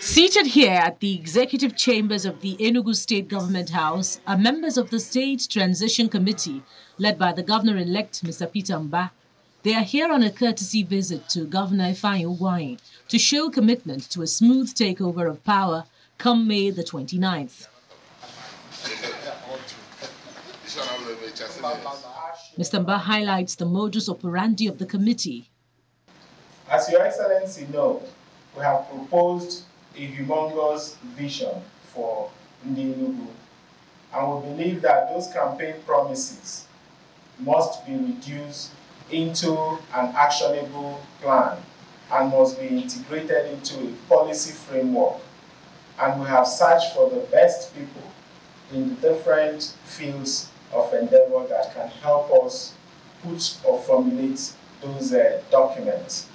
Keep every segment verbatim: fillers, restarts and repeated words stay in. Seated here at the executive chambers of the Enugu State Government House are members of the State Transition Committee, led by the governor-elect Mister Peter Mba. They are here on a courtesy visit to Governor Ifeanyi Ugwuanyi to show commitment to a smooth takeover of power come May the twenty-ninth. Mister Mba highlights the modus operandi of the committee. As Your Excellency know, we have proposed a humongous vision for Ndi Enugu, and we believe that those campaign promises must be reduced into an actionable plan and must be integrated into a policy framework. And we have searched for the best people in the different fields of endeavor that can help us put or formulate those uh, documents.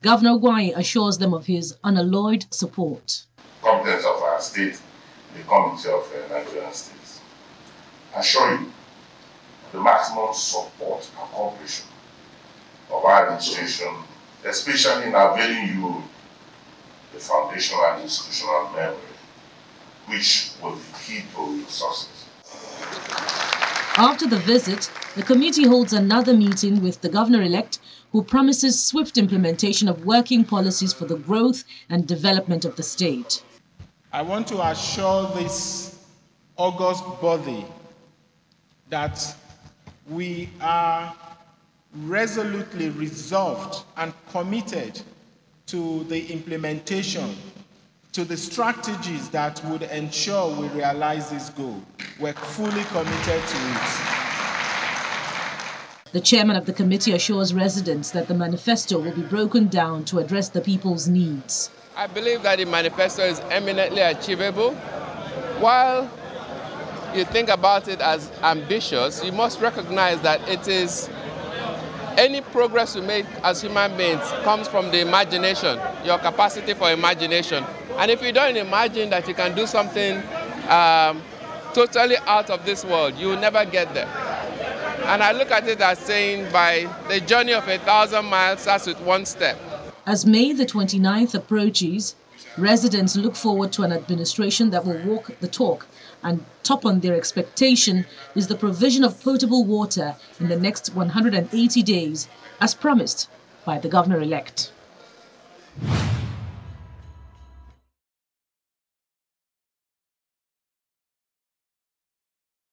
Governor Ugwuanyi assures them of his unalloyed support. The competence of our state becomes itself a Nigerian state. I assure you the maximum support and cooperation of our administration, especially in availing you the foundational and institutional memory, which will be key to your success. After the visit, the committee holds another meeting with the governor-elect, who promises swift implementation of working policies for the growth and development of the state. I want to assure this august body that we are resolutely resolved and committed to the implementation, to the strategies that would ensure we realize this goal. We're fully committed to it. The chairman of the committee assures residents that the manifesto will be broken down to address the people's needs. I believe that the manifesto is eminently achievable. While you think about it as ambitious, you must recognize that it is any progress we make as human beings comes from the imagination, your capacity for imagination. And if you don't imagine that you can do something um, totally out of this world, you will never get there. And I look at it as saying, by the journey of a thousand miles starts with one step. As May the twenty-ninth approaches, residents look forward to an administration that will walk the talk, and top on their expectation is the provision of potable water in the next one hundred and eighty days, as promised by the governor-elect.